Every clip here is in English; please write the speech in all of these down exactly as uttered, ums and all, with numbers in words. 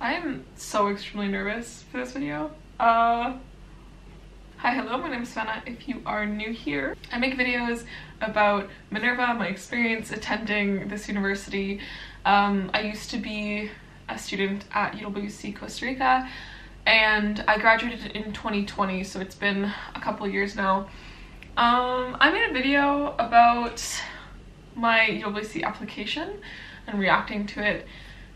I'm so extremely nervous for this video. Uh, hi, hello, my name is Vanna. If you are new here, I make videos about Minerva, my experience attending this university. Um, I used to be a student at U W C Costa Rica, and I graduated in twenty twenty, so it's been a couple years now. Um, I made a video about my U W C application and reacting to it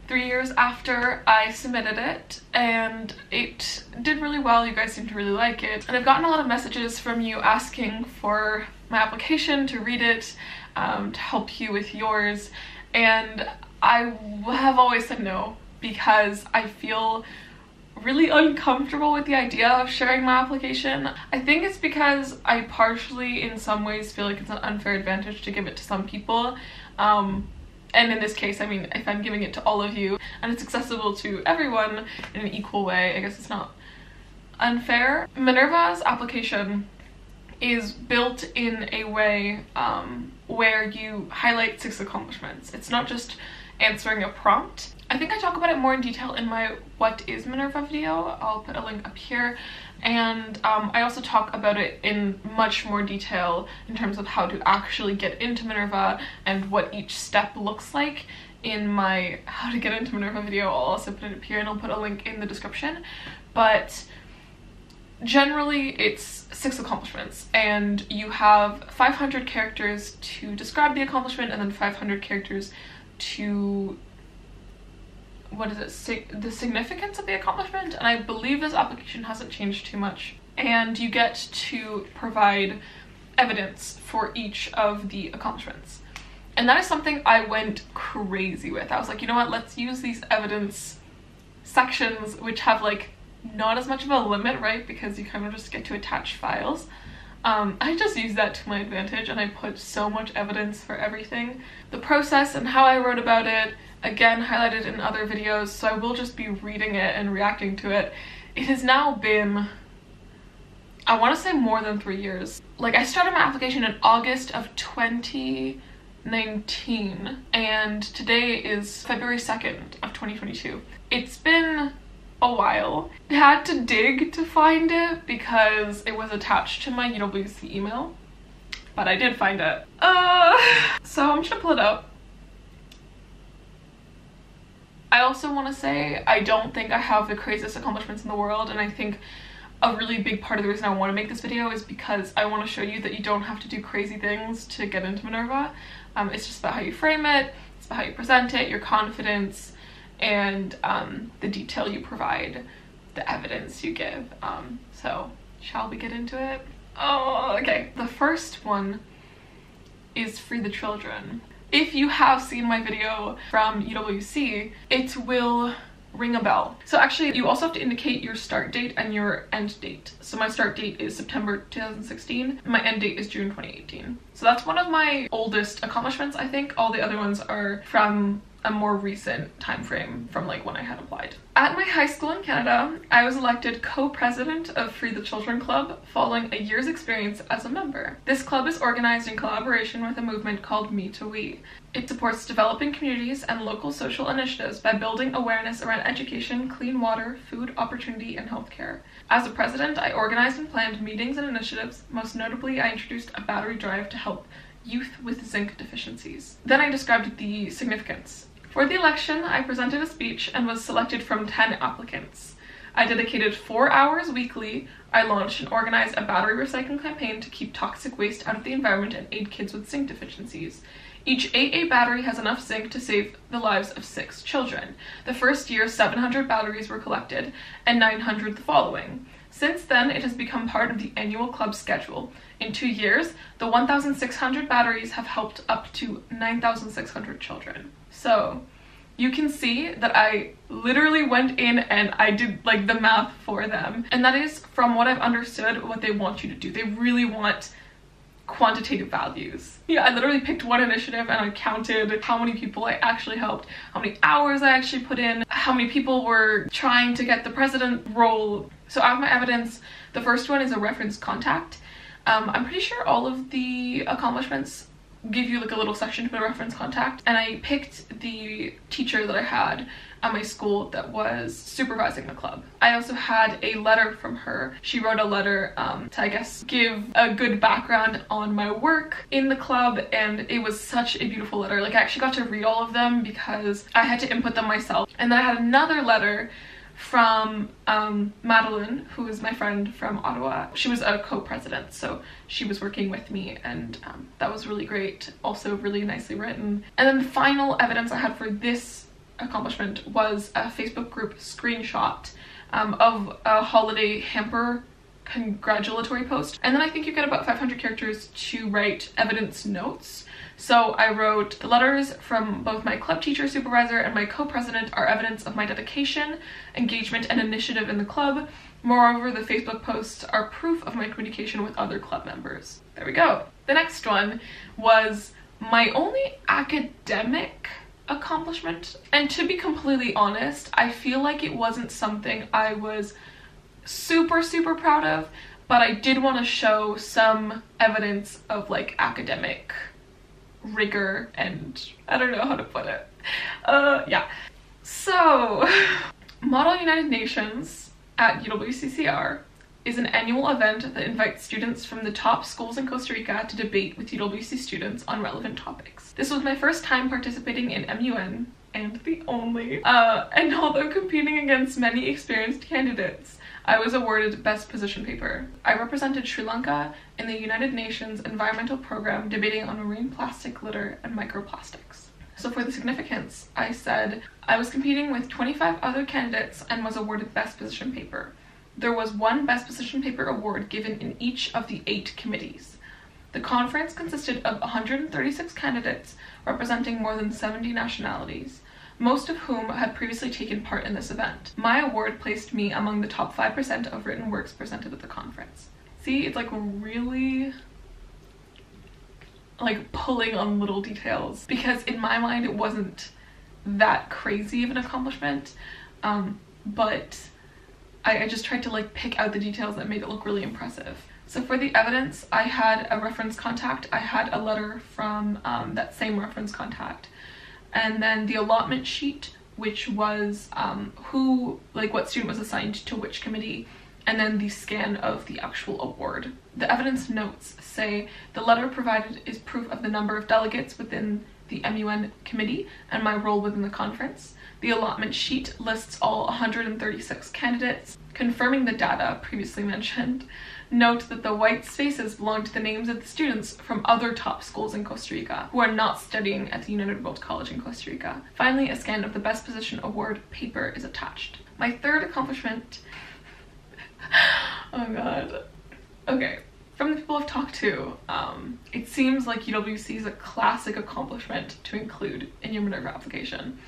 three years after I submitted it, and it did really well. You guys seem to really like it, and I've gotten a lot of messages from you asking for my application, to read it, um, to help you with yours, and I have always said no because I feel really uncomfortable with the idea of sharing my application. I think it's because I partially in some ways feel like it's an unfair advantage to give it to some people. Um, And in this case, I mean, if I'm giving it to all of you and it's accessible to everyone in an equal way, I guess it's not unfair. Minerva's application is built in a way um, where you highlight six accomplishments. It's not just answering a prompt. I think I talk about it more in detail in my What is Minerva video. I'll put a link up here. And um, I also talk about it in much more detail in terms of how to actually get into Minerva and what each step looks like in my How to Get into Minerva video. I'll also put it up here, and I'll put a link in the description. But generally it's six accomplishments, and you have five hundred characters to describe the accomplishment, and then five hundred characters to what is it, sig the significance of the accomplishment, and I believe this application hasn't changed too much. And you get to provide evidence for each of the accomplishments. And that is something I went crazy with. I was like, you know what, let's use these evidence sections, which have like not as much of a limit, right, because you kind of just get to attach files. Um, I just used that to my advantage, and I put so much evidence for everything. The process and how I wrote about it, again, highlighted in other videos, so I will just be reading it and reacting to it. It has now been, I want to say, more than three years. Like, I started my application in August of twenty nineteen, and today is February second of twenty twenty-two. It's been a while. I had to dig to find it because it was attached to my U W C email, but I did find it. Uh, so I'm just gonna pull it up. I also want to say I don't think I have the craziest accomplishments in the world, and I think a really big part of the reason I want to make this video is because I want to show you that you don't have to do crazy things to get into Minerva. Um, it's just about how you frame it, it's about how you present it, your confidence, and um, the detail you provide, the evidence you give. Um, so shall we get into it? Oh, okay. The first one is Free the Children. If you have seen my video from U W C, it will ring a bell. So actually, you also have to indicate your start date and your end date. So my start date is September two thousand sixteen. My end date is June twenty eighteen. So that's one of my oldest accomplishments, I think. All the other ones are from a more recent time frame, from like when I had applied. At my high school in Canada, I was elected co-president of Free the Children Club following a year's experience as a member. This club is organized in collaboration with a movement called Me to We. It supports developing communities and local social initiatives by building awareness around education, clean water, food, opportunity, and healthcare. As a president, I organized and planned meetings and initiatives. Most notably, I introduced a battery drive to help youth with zinc deficiencies. Then I described the significance. For the election, I presented a speech and was selected from ten applicants. I dedicated four hours weekly. I launched and organized a battery recycling campaign to keep toxic waste out of the environment and aid kids with zinc deficiencies. Each double A battery has enough zinc to save the lives of six children. The first year, seven hundred batteries were collected, and nine hundred the following. Since then, it has become part of the annual club schedule. In two years, the one thousand six hundred batteries have helped up to nine thousand six hundred children. So you can see that I literally went in and I did like the math for them. And that is, from what I've understood, what they want you to do. They really want quantitative values. Yeah, I literally picked one initiative and I counted how many people I actually helped, how many hours I actually put in, how many people were trying to get the president role. So out of my evidence, the first one is a reference contact. Um, I'm pretty sure all of the accomplishments give you like a little section to put a reference contact, and I picked the teacher that I had at my school that was supervising the club. I also had a letter from her. She wrote a letter um, to, I guess, give a good background on my work in the club, and it was such a beautiful letter. Like, I actually got to read all of them because I had to input them myself. And then I had another letter from um, Madeline, who is my friend from Ottawa. She was a co-president, so she was working with me, and um, that was really great. Also really nicely written. And then the final evidence I had for this accomplishment was a Facebook group screenshot um, of a holiday hamper congratulatory post. And then I think you get about five hundred characters to write evidence notes. So I wrote, the letters from both my club teacher, supervisor, and my co-president are evidence of my dedication, engagement, and initiative in the club. Moreover, the Facebook posts are proof of my communication with other club members. There we go. The next one was my only academic accomplishment. And to be completely honest, I feel like it wasn't something I was super, super proud of, but I did want to show some evidence of like academic rigor, and I don't know how to put it. Uh, yeah. So, Model United Nations at U W C C R is an annual event that invites students from the top schools in Costa Rica to debate with U W C students on relevant topics. This was my first time participating in M U N, and the only, uh, and although competing against many experienced candidates, I was awarded Best Position Paper. I represented Sri Lanka in the United Nations Environmental Program debating on marine plastic litter and microplastics. So for the significance, I said, I was competing with twenty-five other candidates and was awarded Best Position Paper. There was one Best Position Paper award given in each of the eight committees. The conference consisted of one hundred thirty-six candidates representing more than seventy nationalities, most of whom had previously taken part in this event. My award placed me among the top five percent of written works presented at the conference. See, it's like really like pulling on little details, because in my mind it wasn't that crazy of an accomplishment, um, but I, I just tried to like pick out the details that made it look really impressive. So for the evidence, I had a reference contact. I had a letter from um, that same reference contact. And then the allotment sheet, which was um, who, like what student was assigned to which committee, and then the scan of the actual award. The evidence notes say the letter provided is proof of the number of delegates within the M U N committee and my role within the conference. The allotment sheet lists all one hundred thirty-six candidates, confirming the data previously mentioned. Note that the white spaces belong to the names of the students from other top schools in Costa Rica who are not studying at the United World College in Costa Rica. Finally, a scan of the Best Position Award paper is attached. My third accomplishment... oh god. Okay. From the people I've talked to, um, it seems like U W C is a classic accomplishment to include in your Minerva application.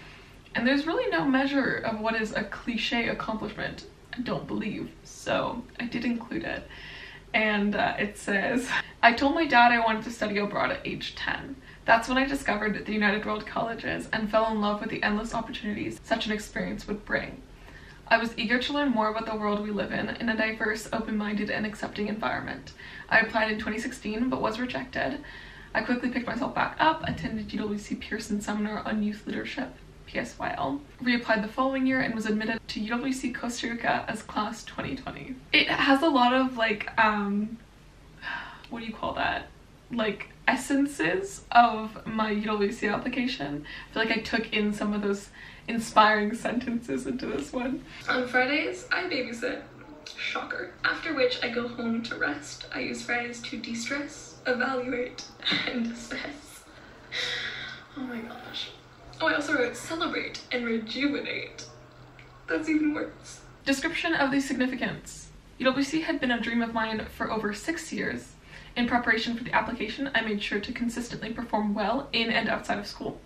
And there's really no measure of what is a cliche accomplishment, I don't believe, so I did include it. And uh, it says, I told my dad I wanted to study abroad at age ten. That's when I discovered the United World Colleges and fell in love with the endless opportunities such an experience would bring. I was eager to learn more about the world we live in, in a diverse, open-minded, and accepting environment. I applied in twenty sixteen, but was rejected. I quickly picked myself back up, attended U W C Pearson Seminar on Youth Leadership, P S Y L, reapplied the following year, and was admitted to U W C Costa Rica as Class twenty twenty. It has a lot of, like, um, what do you call that? Like, essences of my U W C application. I feel like I took in some of those inspiring sentences into this one. On Fridays, I babysit. Shocker. After which I go home to rest. I use Fridays to de-stress, evaluate, and assess. Oh my gosh. Oh, I also wrote celebrate and rejuvenate. That's even worse. Description of the significance. U W C had been a dream of mine for over six years. In preparation for the application, I made sure to consistently perform well in and outside of school.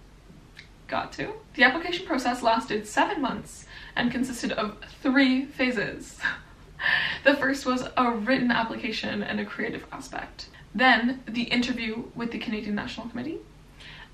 Got to. The application process lasted seven months and consisted of three phases. The first was a written application and a creative aspect. Then the interview with the Canadian National Committee.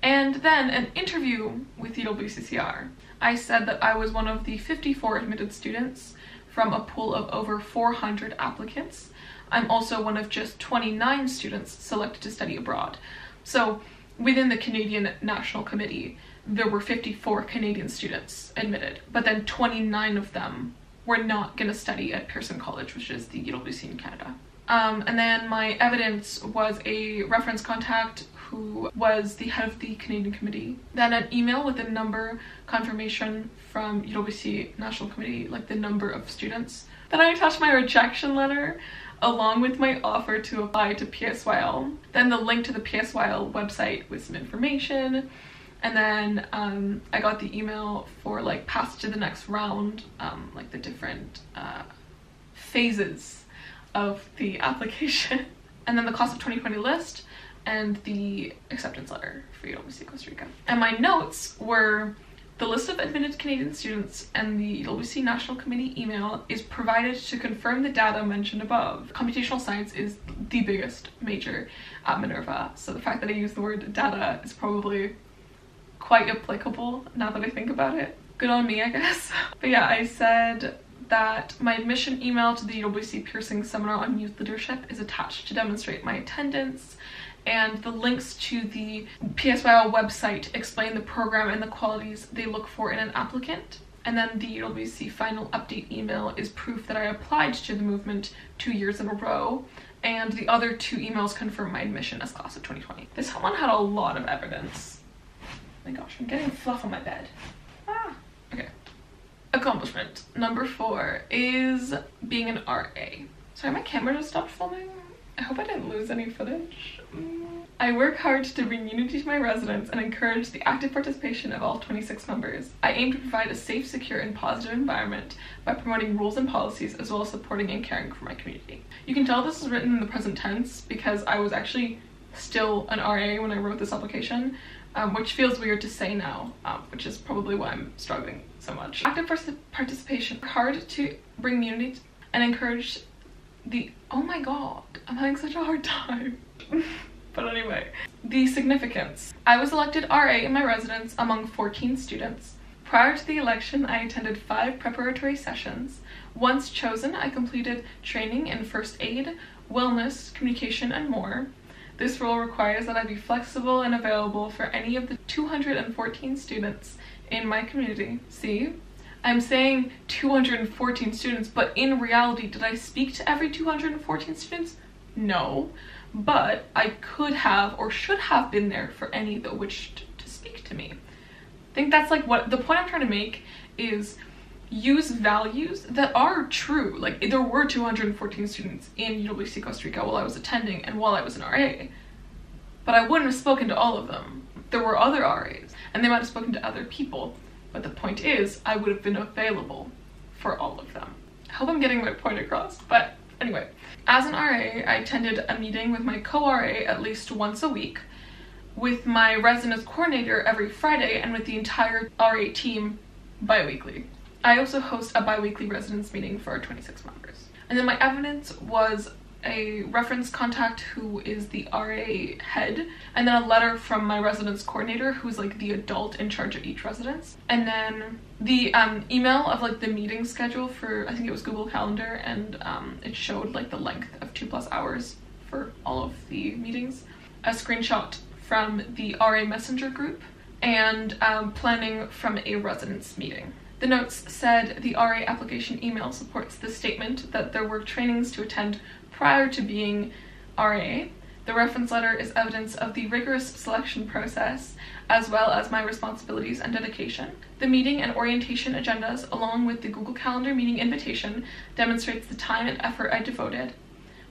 And then an interview with U W C C R. I said that I was one of the fifty-four admitted students from a pool of over four hundred applicants. I'm also one of just twenty-nine students selected to study abroad. So within the Canadian National Committee, there were fifty-four Canadian students admitted, but then twenty-nine of them were not going to study at Pearson College, which is the U W C in Canada. Um, and then my evidence was a reference contact who was the head of the Canadian Committee. Then an email with a number confirmation from U W C National Committee, like the number of students. Then I attached my rejection letter along with my offer to apply to P S Y L. Then the link to the P S Y L website with some information. And then um, I got the email for like pass to the next round, um, like the different uh, phases of the application. And then the class of twenty twenty list and the acceptance letter for U W C Costa Rica. And my notes were: the list of admitted Canadian students and the U W C National Committee email is provided to confirm the data mentioned above. Computational science is the biggest major at Minerva, so the fact that I use the word data is probably quite applicable now that I think about it. Good on me, I guess. But yeah, I said that my admission email to the U W C Pearson Seminar on Youth Leadership is attached to demonstrate my attendance, and the links to the P S Y L website explain the program and the qualities they look for in an applicant. And then the U W C final update email is proof that I applied to the movement two years in a row, and the other two emails confirm my admission as class of twenty twenty. This one had a lot of evidence. Oh my gosh, I'm getting fluff on my bed. Ah, okay. Accomplishment number four is being an R A. Sorry, my camera just stopped filming. I hope I didn't lose any footage. Mm. I work hard to bring unity to my residents and encourage the active participation of all twenty-six members. I aim to provide a safe, secure, and positive environment by promoting rules and policies, as well as supporting and caring for my community. You can tell this is written in the present tense because I was actually still an R A when I wrote this application, Um, which feels weird to say now, um, which is probably why I'm struggling so much. Active participation, hard to bring unity and encourage the, oh my god, I'm having such a hard time. But anyway, the significance. I was elected R A in my residence among fourteen students. Prior to the election, I attended five preparatory sessions. Once chosen, I completed training in first aid, wellness, communication, and more. This role requires that I be flexible and available for any of the two hundred fourteen students in my community. See? I'm saying two hundred fourteen students, but in reality, did I speak to every two hundred fourteen students? No. But I could have or should have been there for any that wished to speak to me. I think that's like what the point I'm trying to make is, use values that are true. Like, there were two hundred fourteen students in U W C Costa Rica while I was attending and while I was an R A, but I wouldn't have spoken to all of them. There were other R As, and they might have spoken to other people, but the point is, I would have been available for all of them. I hope I'm getting my point across, but anyway. As an R A, I attended a meeting with my co-R A at least once a week, with my residence coordinator every Friday, and with the entire R A team bi-weekly. I also host a bi-weekly residence meeting for our twenty-six members. And then my evidence was a reference contact who is the R A head, and then a letter from my residence coordinator who's like the adult in charge of each residence, and then the um, email of like the meeting schedule for, I think it was Google Calendar, and um, it showed like the length of two plus hours for all of the meetings, a screenshot from the R A messenger group, and um, planning from a residence meeting. The notes said the R A application email supports the statement that there were trainings to attend prior to being R A. The reference letter is evidence of the rigorous selection process, as well as my responsibilities and dedication. The meeting and orientation agendas, along with the Google Calendar meeting invitation, demonstrates the time and effort I devoted.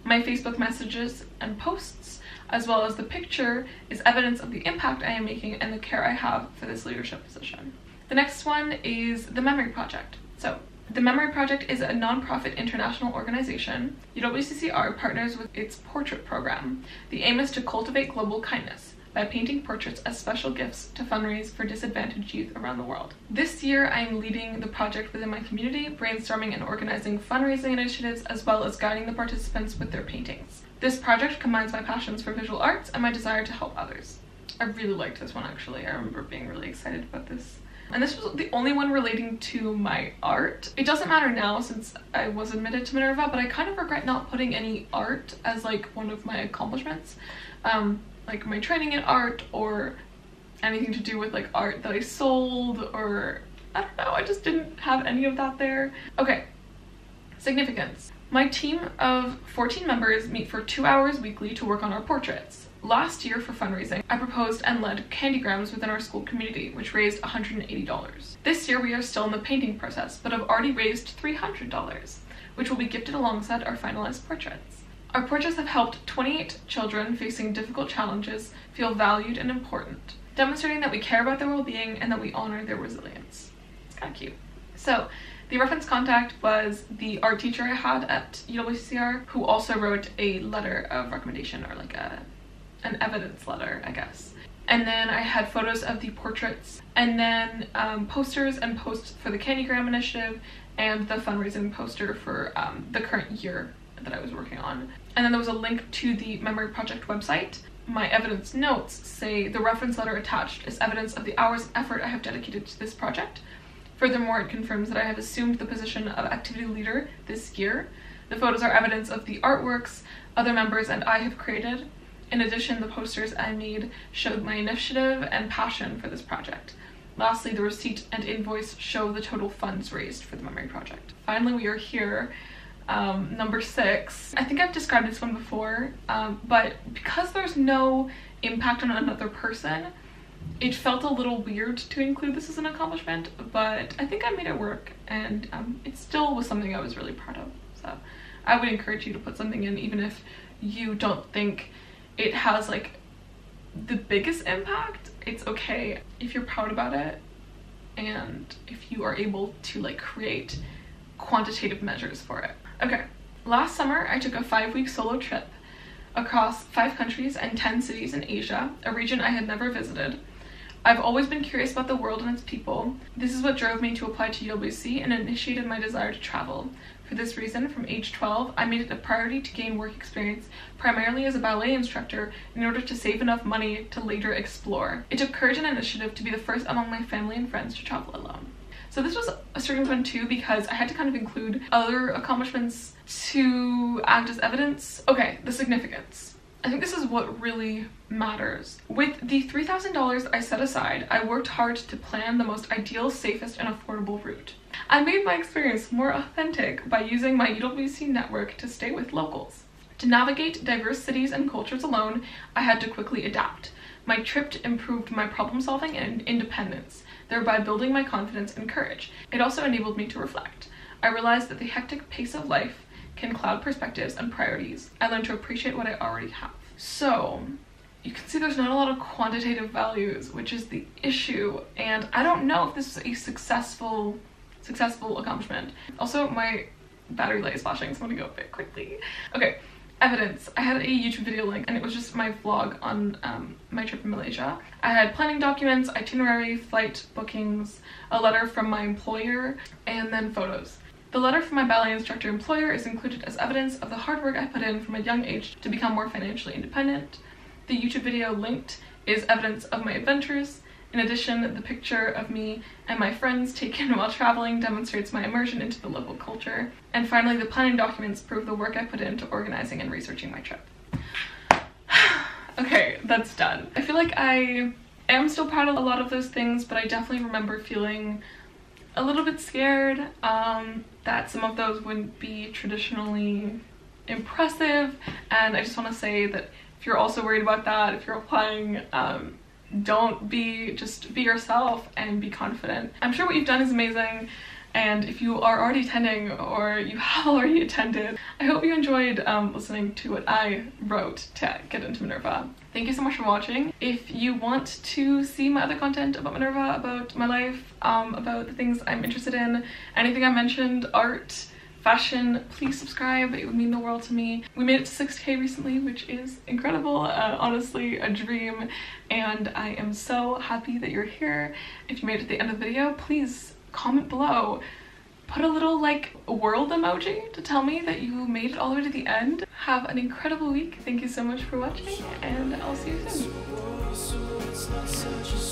My Facebook messages and posts, as well as the picture, is evidence of the impact I am making and the care I have for this leadership position. The next one is The Memory Project. So, The Memory Project is a non-profit international organization. U W C C R partners with its portrait program. The aim is to cultivate global kindness by painting portraits as special gifts to fundraise for disadvantaged youth around the world. This year, I am leading the project within my community, brainstorming and organizing fundraising initiatives, as well as guiding the participants with their paintings. This project combines my passions for visual arts and my desire to help others. I really liked this one, actually. I remember being really excited about this. And this was the only one relating to my art. It doesn't matter now since I was admitted to Minerva, but I kind of regret not putting any art as like one of my accomplishments. Um, like my training in art or anything to do with like art that I sold, or I don't know, I just didn't have any of that there. Okay, significance. My team of fourteen members meet for two hours weekly to work on our portraits. Last year for fundraising, I proposed and led Candygrams within our school community, which raised one hundred eighty dollars. This year we are still in the painting process, but have already raised three hundred dollars, which will be gifted alongside our finalized portraits. Our portraits have helped twenty-eight children facing difficult challenges feel valued and important, demonstrating that we care about their well-being and that we honor their resilience. It's kind of cute. So, the reference contact was the art teacher I had at U W C C R, who also wrote a letter of recommendation, or like a an evidence letter, I guess. And then I had photos of the portraits, and then um, posters and posts for the Candygram initiative, and the fundraising poster for um, the current year that I was working on. And then there was a link to the Memory Project website. My evidence notes say the reference letter attached is evidence of the hours and effort I have dedicated to this project. Furthermore, it confirms that I have assumed the position of activity leader this year. The photos are evidence of the artworks other members and I have created. In addition, the posters I made showed my initiative and passion for this project. Lastly, the receipt and invoice show the total funds raised for the Memory Project. Finally, we are here. Um, number six. I think I've described this one before, um, but because there's no impact on another person, it felt a little weird to include this as an accomplishment, but I think I made it work, and um, it still was something I was really proud of. So I would encourage you to put something in, even if you don't think it has like the biggest impact. It's okay if you're proud about it, and if you are able to like create quantitative measures for it. Okay, last summer I took a five-week solo trip across five countries and ten cities in Asia, a region I had never visited. I've always been curious about the world and its people. This is what drove me to apply to U W C and initiated my desire to travel. For this reason, from age twelve, I made it a priority to gain work experience, primarily as a ballet instructor, in order to save enough money to later explore. It took courage and initiative to be the first among my family and friends to travel alone. So this was a strange one too, because I had to kind of include other accomplishments to act as evidence. Okay, the significance. I think this is what really matters. With the three thousand dollars I set aside, I worked hard to plan the most ideal, safest, and affordable route. I made my experience more authentic by using my U W C network to stay with locals. To navigate diverse cities and cultures alone, I had to quickly adapt. My trip improved my problem-solving and independence, thereby building my confidence and courage. It also enabled me to reflect. I realized that the hectic pace of life can cloud perspectives and priorities. I learned to appreciate what I already have. So, you can see there's not a lot of quantitative values, which is the issue, and I don't know if this is a successful, successful accomplishment. Also, my battery light is flashing, so I'm gonna go a bit quickly. Okay. Evidence. I had a YouTube video link, and it was just my vlog on um, my trip in Malaysia. I had planning documents, itinerary, flight bookings, a letter from my employer, and then photos. The letter from my ballet instructor employer is included as evidence of the hard work I put in from a young age to become more financially independent. The YouTube video linked is evidence of my adventures. In addition, the picture of me and my friends taken while traveling demonstrates my immersion into the local culture. And finally, the planning documents prove the work I put into organizing and researching my trip. Okay, that's done. I feel like I am still proud of a lot of those things, but I definitely remember feeling a little bit scared um, that some of those wouldn't be traditionally impressive. And I just want to say that if you're also worried about that, if you're applying, um, don't be, just be yourself and be confident. I'm sure what you've done is amazing, and if you are already attending or you have already attended, I hope you enjoyed um, listening to what I wrote to get into Minerva. Thank you so much for watching. If you want to see my other content about Minerva, about my life, um, about the things I'm interested in, anything I mentioned, art, fashion, please subscribe. It would mean the world to me. We made it to six K recently, which is incredible, uh, honestly a dream, and I am so happy that you're here. If you made it to the end of the video, please comment below, put a little like world emoji to tell me that you made it all the way to the end. Have an incredible week. Thank you so much for watching, and I'll see you soon.